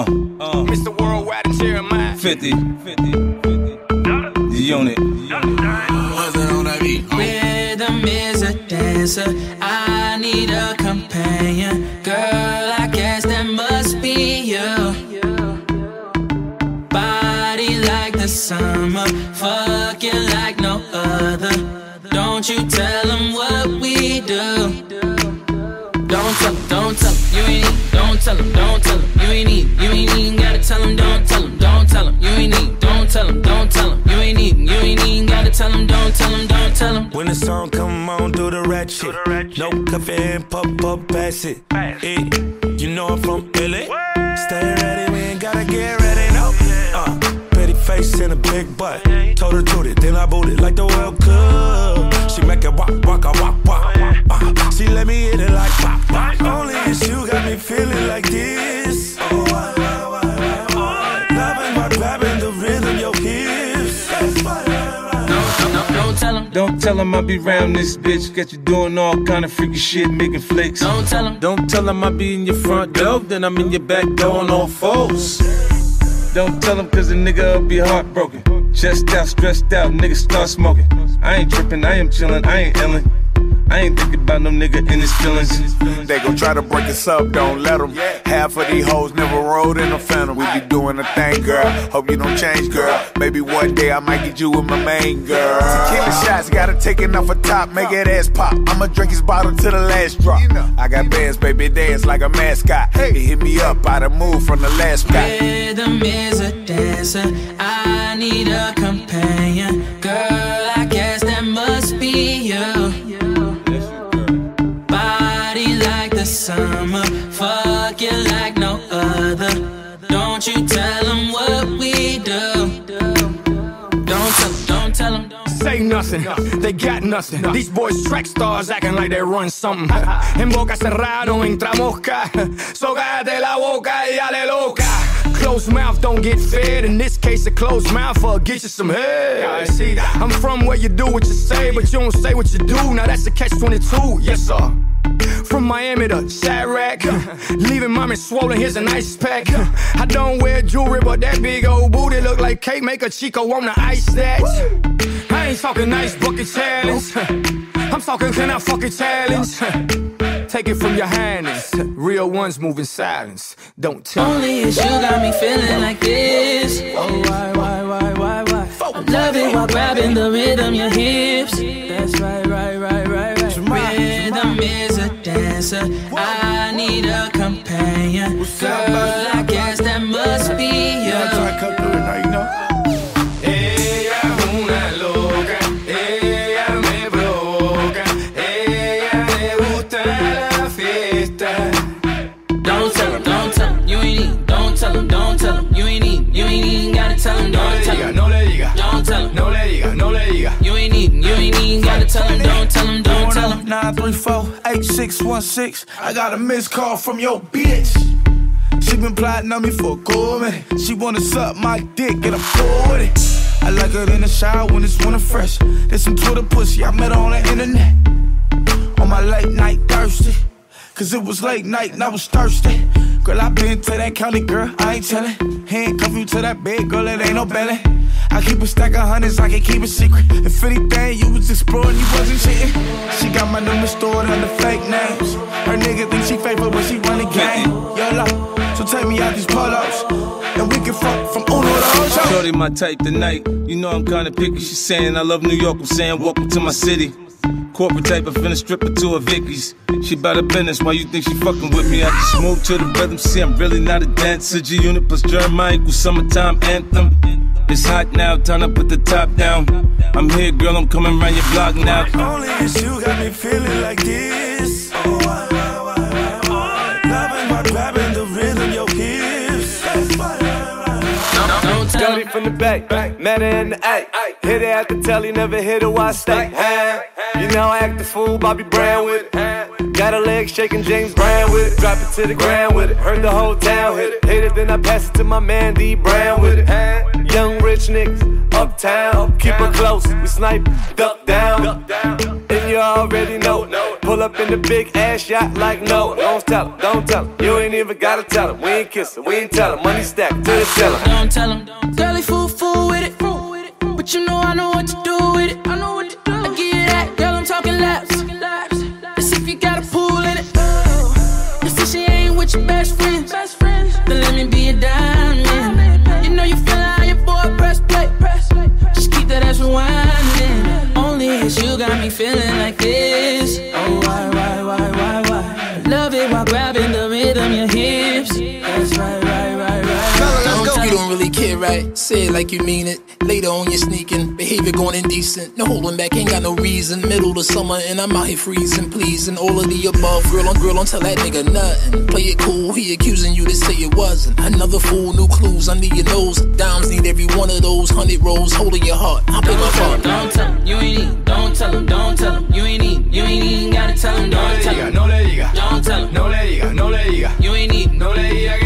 Mr. Worldwide and Jeremih. 50. G Unit. Rhythm is a dancer. I need a companion. Girl, I guess that must be you. Body like the summer, fucking like no other. Don't you tell them what we do. Don't tell them, don't tell them, you ain't need. Don't tell them, don't tell them, you ain't even gotta tell them. Don't tell them, don't tell them, you ain't need. Don't tell them, don't tell them, you ain't even gotta tell them. Don't tell them, don't tell them. When the song come on, do the ratchet, no cuffin' and pop, pass it. You know I'm from Philly, stay ready, we ain't gotta get ready, no. Pretty face and a big butt, told her toot it, then I booted like the World Cup. She make it wop, wop, wop. She let me hit it like pop, pop. Only if you got me feeling like this. Oh, loving my grabbing the rhythm, your hips. Don't tell 'em. Don't tell 'em I be round this bitch. Got you doing all kind of freaky shit, making flicks. Don't tell 'em. Don't tell 'em I be in your front door, then I'm in your back door on all fours. Don't tell 'em, cause a nigga'll be heartbroken. Chest out, stressed out, nigga start smoking. I ain't tripping, I am chillin', I ain't illin'. I ain't thinking about no nigga in his feelings. They gon' try to break us up, don't let them. Half of these hoes never rode in a Phantom. We be doing a thing, girl. Hope you don't change, girl. Maybe one day I might get you with my main girl. Tequila shots, gotta take it off a top, make it ass pop. I'ma drink his bottle to the last drop. I got bands, baby, dance like a mascot. Hey, hit me up, I done moved from the last spot. Rhythm is a dancer, I need a companion. Girl, I guess that must be you. Summer, fucking like no other. Don't you tell them what we do. Don't tell them. Say nothing, they got nothing. These boys track stars acting like they run something. En boca cerrado entra mosca. So cállate la boca y dale loca. Closed mouth don't get fed. In this case, a closed mouth will get you some head. I see that. I'm from where you do what you say, but you don't say what you do. Now that's a catch-22, yes sir. From Miami to Chirac, leaving mommy swollen, here's an ice pack. I don't wear jewelry, but that big old booty look like cake. Make a Chico on the ice that. I ain't talking ice bucket challenge. I'm talking can I fuck it challenge. Take it from your hands. Real ones move in silence. Don't tell me. Only if you got me feeling like this. Oh, why? I love it while grabbing the rhythm, your hips. That's right. Rhythm is a dancer. I need a companion. Girl, I guess that must be you. Tell him, don't tell him, don't tell him. 934-8616. I got a missed call from your bitch. She been plotting on me for a cool minute. She wanna suck my dick and I'm 40. I like her in the shower when it's winter fresh. There's some Twitter pussy I met her on the internet. On my late night thirsty, cause it was late night and I was thirsty. Girl, I been to that county, girl, I ain't tellin'. Handcuff you to that bed, girl, it ain't no belly. I keep a stack of hundreds, I can keep it secret. If anything, you was exploring, you wasn't cheating. She got my number stored under fake names. Her nigga think she favorite when she run the game. YOLO, so take me out these polos, and we can fuck from Uno to Ocho. Shorty my type tonight, you know I'm kinda picky. She saying I love New York, I'm saying welcome to my city. Corporate type, I finna strip her to a Vicky's. She bout her business, why you think she fucking with me? I just move to the rhythm, see I'm really not a dancer. G Unit plus Jeremih equals summertime anthem. It's hot now, time to put the top down. I'm here, girl, I'm coming round your block now. Only if you got me feeling like this. Loving my grabbing the rhythm, your hips. Dirty from the back, matter in the act. Hit it at the telly, never hit it while I stay. You know I act the fool, Bobby Brown with it. Got a leg shaking, James Brown with it. Drop it to the ground with it, heard the whole town hit it. Hit it, then I pass it to my man D Brown with it. Young rich niggas, uptown, keep her close. We snipe, duck down, and you already know. pull up in the big ass yacht like Noah. Don't tell him, you ain't even gotta tell him. We ain't kissin', we ain't tellin', money stack to the cellar. Don't tell him, girlie fool with it, but you know I know what to do with it. I know what to do. I give you that, girl, I'm talking laps. That's if you got a pool in it. That's if she ain't with your best friends. Then let me be a diamond. You know you feel like your boy press play. Just keep that ass rewinding. Only if you got me feeling like this. Oh, why? Love it while grabbing the rhythm, your hips. That's right. Fella, let's go. You don't really care, right? Say it like you mean it. Later on you're sneaking, behavior going indecent. No holding back, ain't got no reason. Middle of summer and I'm out here freezing, pleasing. All of the above, girl on, tell that nigga nothing. Play it cool, he accusing you to say it wasn't. Another fool, new clues under your nose. Dimes need every one of those, 100 rolls holding your heart. I'll pick my heart. Don't tell him, you ain't need. Don't tell him, don't tell him. You ain't even gotta tell him. Don't tell him, no le diga. Don't tell him, no le diga. You ain't need, no le diga.